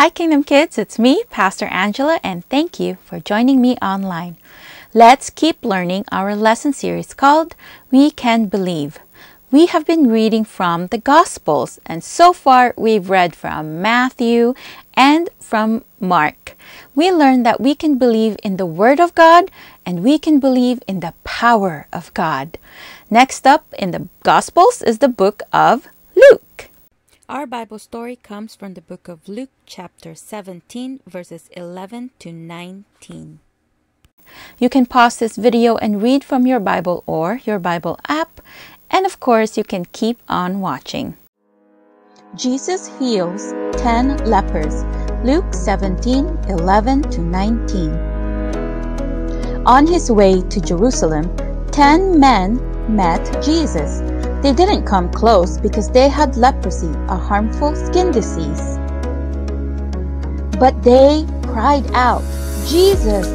Hi Kingdom Kids, it's me, Pastor Angela, and thank you for joining me online. Let's keep learning our lesson series called We Can Believe. We have been reading from the Gospels, and so far we've read from Matthew and from Mark. We learned that we can believe in the Word of God and we can believe in the power of God. Next up in the Gospels is the book of Luke. Our Bible story comes from the book of Luke, chapter 17, verses 11 to 19. You can pause this video and read from your Bible or your Bible app. And of course, you can keep on watching. Jesus heals 10 lepers. Luke 17:11 to 19. On his way to Jerusalem, 10 men met Jesus. They didn't come close because they had leprosy, a harmful skin disease. But they cried out, "Jesus,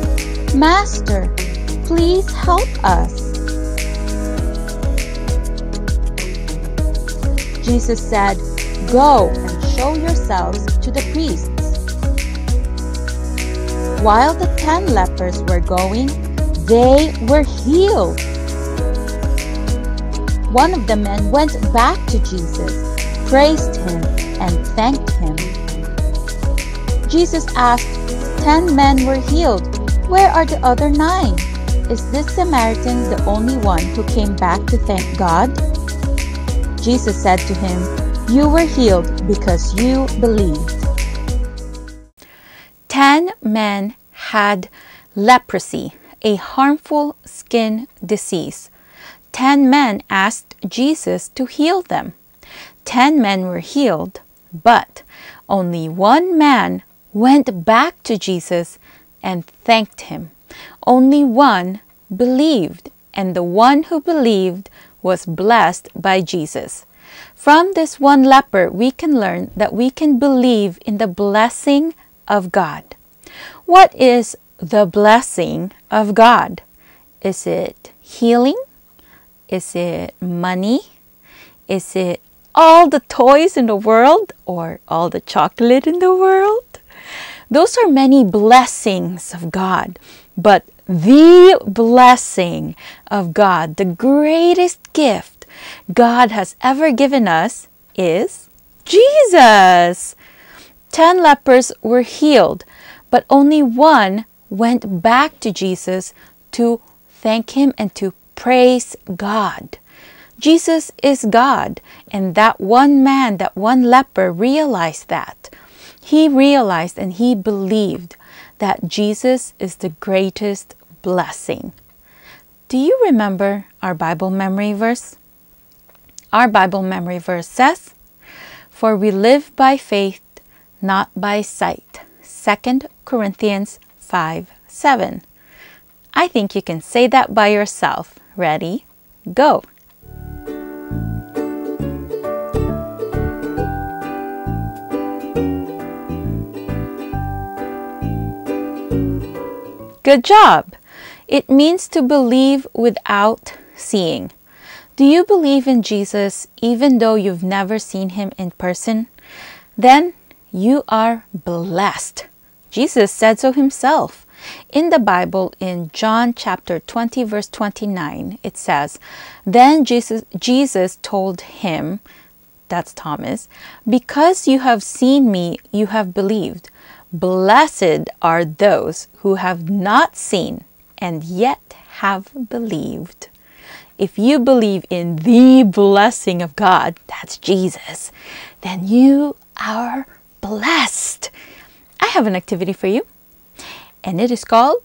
Master, please help us." Jesus said, "Go and show yourselves to the priests." While the 10 lepers were going, they were healed. One of the men went back to Jesus, praised him, and thanked him. Jesus asked, 10 men were healed. Where are the other 9? Is this Samaritan the only one who came back to thank God? Jesus said to him, "You were healed because you believed." 10 men had leprosy, a harmful skin disease. 10 men asked Jesus to heal them. 10 men were healed, but only one man went back to Jesus and thanked him. Only one believed, and the one who believed was blessed by Jesus. From this one leper, we can learn that we can believe in the blessing of God. What is the blessing of God? Is it healing? Is it money? Is it all the toys in the world or all the chocolate in the world? Those are many blessings of God. But the blessing of God, the greatest gift God has ever given us, is Jesus. 10 lepers were healed, but only one went back to Jesus to thank him and to praise God. Jesus is God, and that one man, that one leper realized that. He realized and he believed that Jesus is the greatest blessing. Do you remember our Bible memory verse? Our Bible memory verse says, "For we live by faith, not by sight." 2 Corinthians 5:7. I think you can say that by yourself. Ready? Go! Good job! It means to believe without seeing. Do you believe in Jesus even though you've never seen him in person? Then you are blessed. Jesus said so himself. In the Bible, in John chapter 20, verse 29, it says, "Then Jesus told him," that's Thomas, "because you have seen me, you have believed. Blessed are those who have not seen and yet have believed." If you believe in the blessing of God, that's Jesus, then you are blessed. I have an activity for you. And it is called,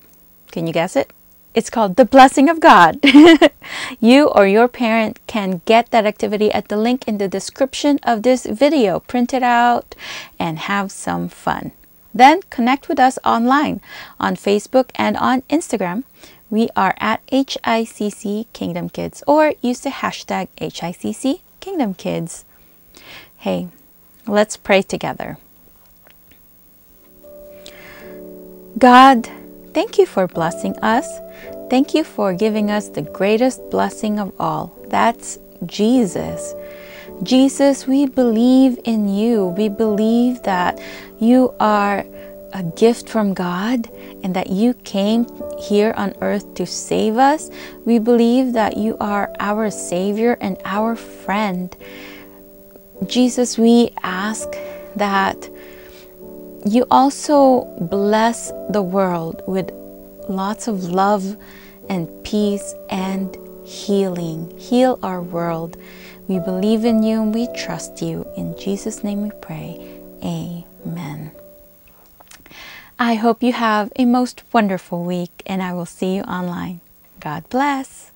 can you guess it? It's called The Blessing of God. You or your parent can get that activity at the link in the description of this video. Print it out and have some fun. Then connect with us online on Facebook and on Instagram. We are at HICC Kingdom Kids, or use the hashtag HICC Kingdom Kids. Hey, let's pray together. God, thank you for blessing us. Thank you for giving us the greatest blessing of all. That's Jesus. Jesus, we believe in you. We believe that you are a gift from God and that you came here on earth to save us. We believe that you are our Savior and our friend. Jesus, we ask that you also bless the world with lots of love and peace and healing. Heal our world. We believe in you and we trust you. In Jesus' name we pray. Amen. I hope you have a most wonderful week, and I will see you online. God bless.